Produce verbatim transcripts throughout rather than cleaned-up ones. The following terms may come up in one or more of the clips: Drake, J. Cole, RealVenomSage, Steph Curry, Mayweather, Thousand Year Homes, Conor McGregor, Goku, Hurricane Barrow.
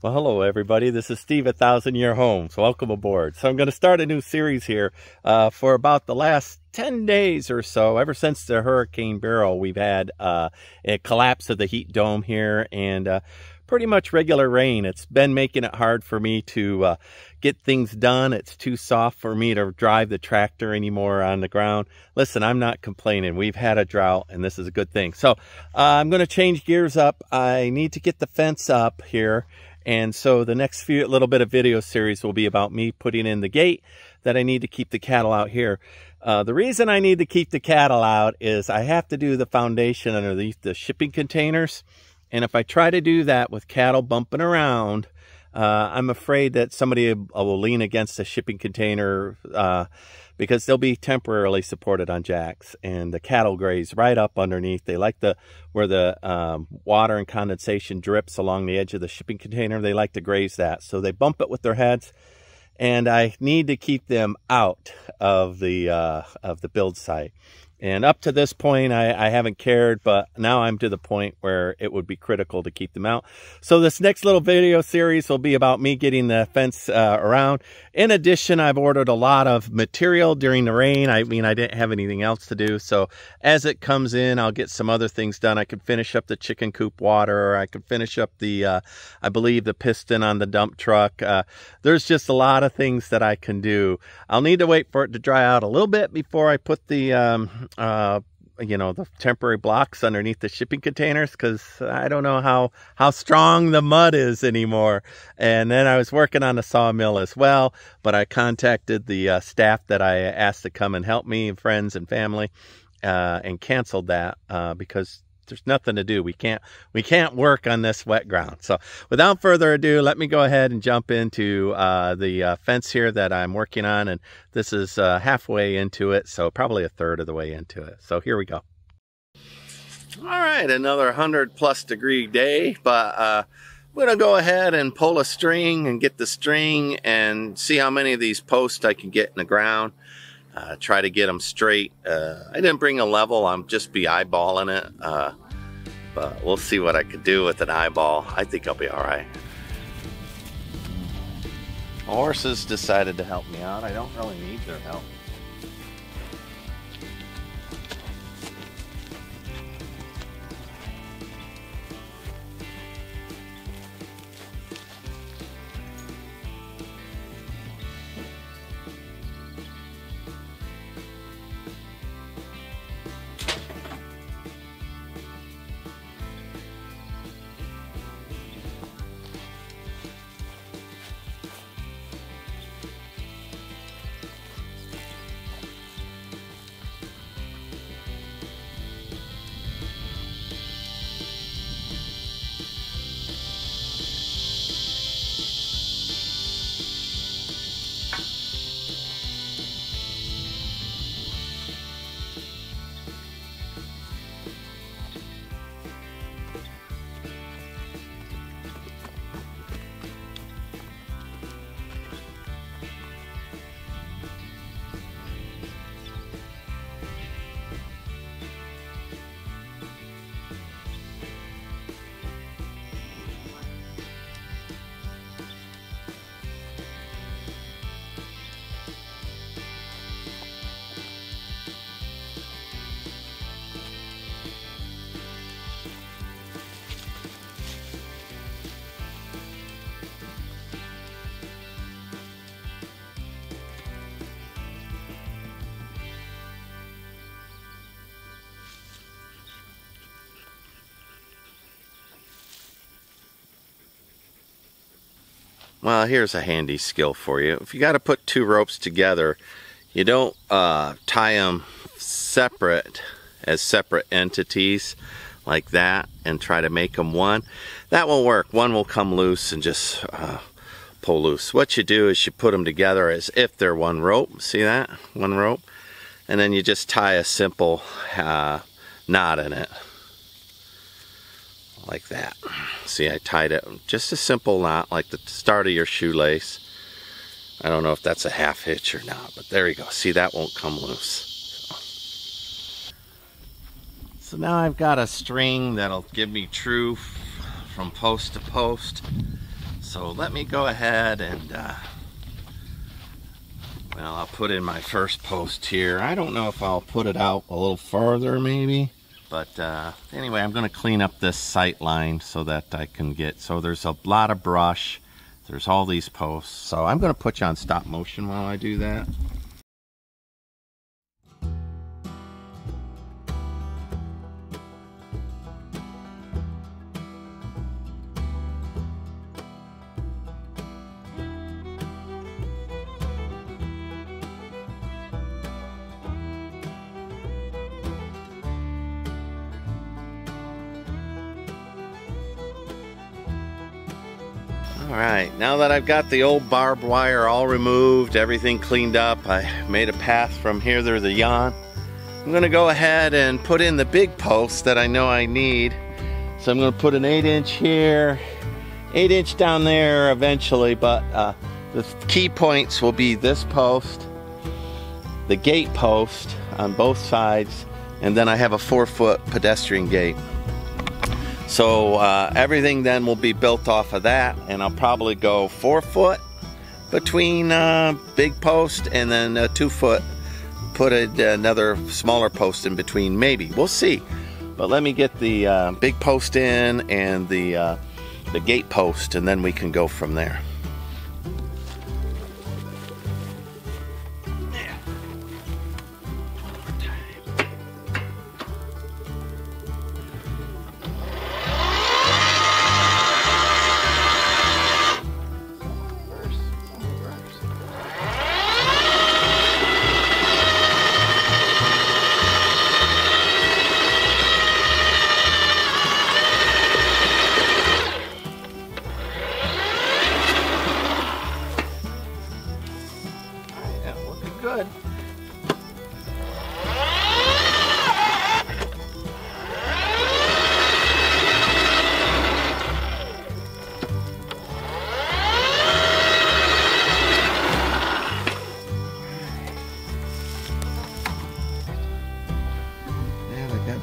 Well, hello everybody, this is Steve at Thousand Year Homes. Welcome aboard. So I'm going to start a new series here uh, for about the last ten days or so. Ever since the Hurricane Barrow, we've had uh, a collapse of the heat dome here and uh, pretty much regular rain. It's been making it hard for me to uh, get things done. It's too soft for me to drive the tractor anymore on the ground. Listen, I'm not complaining. We've had a drought and this is a good thing. So uh, I'm going to change gears up. I need to get the fence up here. And so the next few little bit of video series will be about me putting in the gate that I need to keep the cattle out here. Uh, the reason I need to keep the cattle out is I have to do the foundation underneath the shipping containers. And if I try to do that with cattle bumping around, uh, I'm afraid that somebody will lean against the shipping container uh, because they'll be temporarily supported on jacks. And the cattle graze right up underneath. They like the where the um, water and condensation drips along the edge of the shipping container. They like to graze that. So they bump it with their heads. And I need to keep them out of the uh, of the build site. And up to this point, I, I haven't cared, but now I'm to the point where it would be critical to keep them out. So this next little video series will be about me getting the fence uh, around. In addition, I've ordered a lot of material during the rain. I mean, I didn't have anything else to do. So as it comes in, I'll get some other things done. I could finish up the chicken coop water. Or I could finish up the, uh, I believe, the piston on the dump truck. Uh, there's just a lot of things that I can do. I'll need to wait for it to dry out a little bit before I put the... Um, uh you know, the temporary blocks underneath the shipping containers, because I don't know how how strong the mud is anymore. And then I was working on the sawmill as well, but I contacted the uh, staff that I asked to come and help me, and friends and family, uh and canceled that uh because there's nothing to do. We can't we can't work on this wet ground. So without further ado, let me go ahead and jump into uh, the uh, fence here that I'm working on. And this is uh, halfway into it, so probably a third of the way into it. So here we go. All right, another one hundred plus degree day, but uh, we're going to go ahead and pull a string and get the string and see how many of these posts I can get in the ground. Uh, try to get them straight. Uh, I didn't bring a level. I'm just be eyeballing it. Uh, but we'll see what I could do with an eyeball. I think I'll be all right. Horses decided to help me out. I don't really need their help. Well, here's a handy skill for you. If you got to put two ropes together, you don't uh, tie them separate as separate entities like that and try to make them one. That won't work. One will come loose and just uh, pull loose. What you do is you put them together as if they're one rope. See that? One rope. And then you just tie a simple uh, knot in it. Like that. See, I tied it just a simple knot, like the start of your shoelace. I don't know if that's a half hitch or not, but there you go. See, that won't come loose. So, so now I've got a string that'll give me true from post to post. So let me go ahead and, uh, well, I'll put in my first post here. I don't know if I'll put it out a little further maybe, but uh, anyway, I'm gonna clean up this sight line so that I can get, so there's a lot of brush, there's all these posts. So I'm gonna put you on stop motion while I do that. All right, now that I've got the old barbed wire all removed, everything cleaned up, I made a path from here to the yon. I'm gonna go ahead and put in the big posts that I know I need. So I'm gonna put an eight inch here, eight inch down there eventually, but uh, the key points will be this post, the gate post on both sides, and then I have a four foot pedestrian gate. So uh, everything then will be built off of that, and I'll probably go four foot between uh, big post and then a two foot, put a, another smaller post in between maybe, we'll see. But let me get the uh, big post in and the, uh, the gate post, and then we can go from there.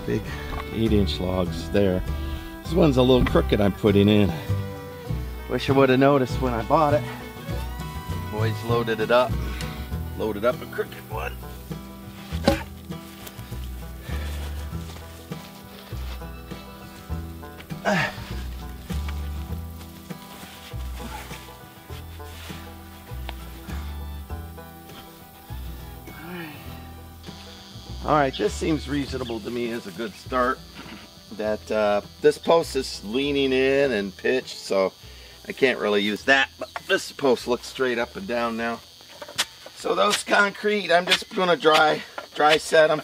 Big eight inch logs there. This one's a little crooked I'm putting in. Wish I would have noticed when I bought it. Boys loaded it up. Loaded up a crooked one. Uh. All right, this seems reasonable to me as a good start. That uh, this post is leaning in and pitched, so I can't really use that. But this post looks straight up and down now. So those concrete, I'm just gonna dry, dry set them.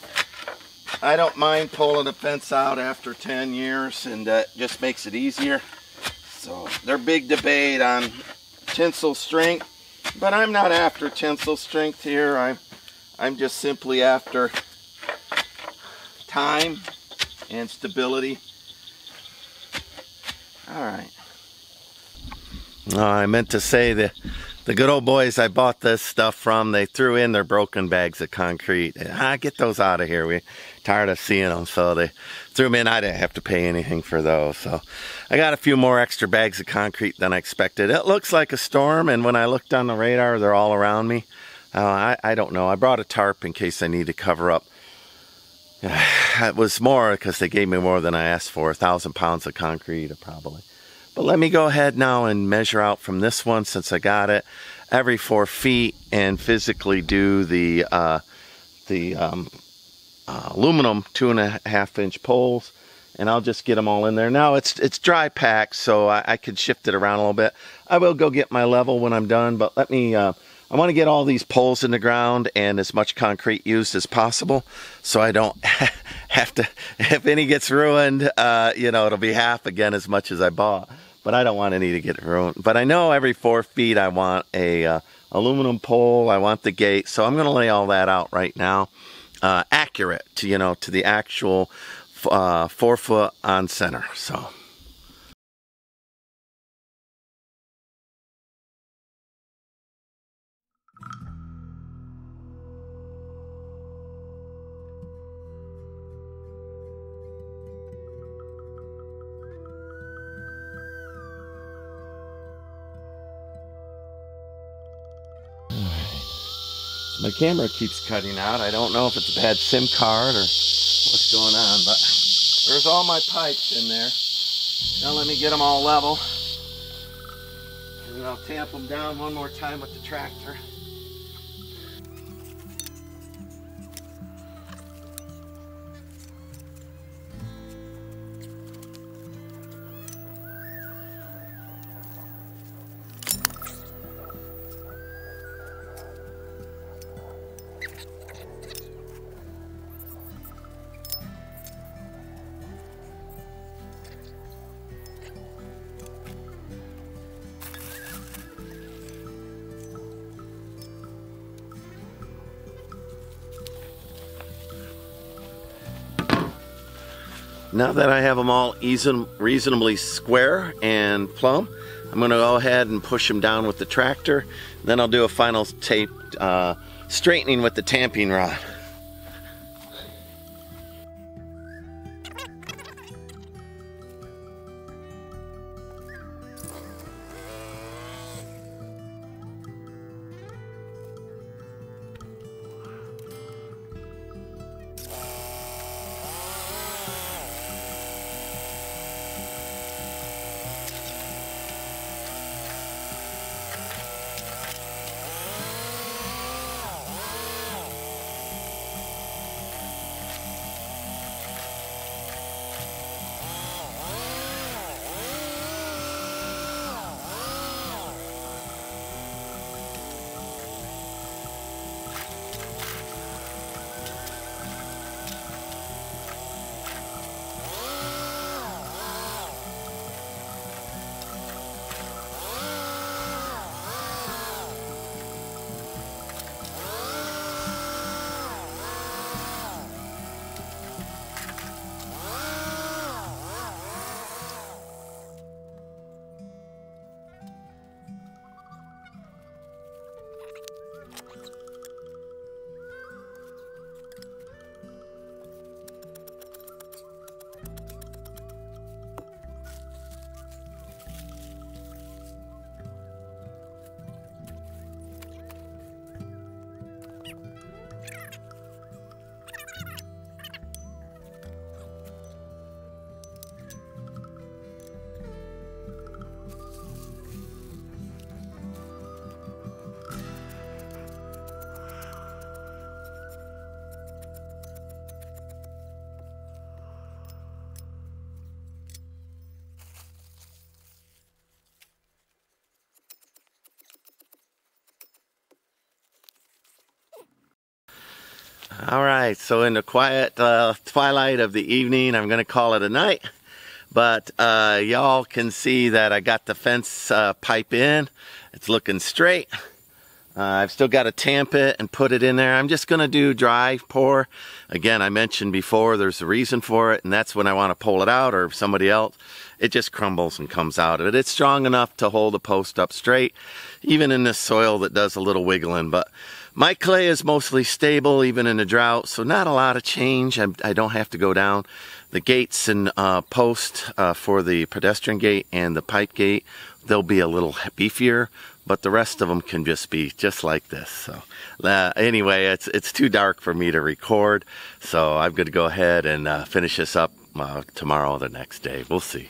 I don't mind pulling the fence out after ten years, and that just makes it easier. So their big debate on tensile strength, but I'm not after tensile strength here. I'm, I'm just simply after time and stability. All right. Oh, I meant to say that the good old boys I bought this stuff from, they threw in their broken bags of concrete. Ah, get those out of here. We're tired of seeing them, so they threw them in. I didn't have to pay anything for those. So I got a few more extra bags of concrete than I expected. It looks like a storm, and when I looked on the radar, they're all around me. Uh, I, I don't know. I brought a tarp in case I need to cover up. It was more because they gave me more than I asked for, a thousand pounds of concrete probably. But let me go ahead now and measure out from this one, since I got it, every four feet and physically do the uh, the um, uh, aluminum two and a half inch poles, and I'll just get them all in there. Now it's it's dry packed, so I, I could shift it around a little bit. I will go get my level when I'm done, but let me. Uh, I want to get all these poles in the ground and as much concrete used as possible, so I don't have to, if any gets ruined, uh, you know, it'll be half again as much as I bought, but I don't want any to get ruined. But I know every four feet I want a uh, aluminum pole, I want the gate, so I'm going to lay all that out right now, uh, accurate to, you know, to the actual uh, four foot on center, so. My camera keeps cutting out. I don't know if it's a bad SIM card or what's going on, but there's all my pipes in there. Now let me get them all level, and then I'll tamp them down one more time with the tractor. Now that I have them all easy, reasonably square and plumb, I'm going to go ahead and push them down with the tractor. Then I'll do a final tape uh, straightening with the tamping rod. All right, so in the quiet uh, twilight of the evening, I'm going to call it a night. But uh, y'all can see that I got the fence uh, pipe in. It's looking straight. Uh, I've still got to tamp it and put it in there. I'm just going to do dry pour. Again, I mentioned before there's a reason for it, and that's when I want to pull it out or somebody else. It just crumbles and comes out of it. It's strong enough to hold a post up straight, even in this soil that does a little wiggling. But my clay is mostly stable, even in a drought, so not a lot of change. I, I don't have to go down. The gates and uh, posts uh, for the pedestrian gate and the pipe gate, they'll be a little beefier, but the rest of them can just be just like this. So uh, anyway, it's, it's too dark for me to record, so I'm going to go ahead and uh, finish this up uh, tomorrow or the next day. We'll see.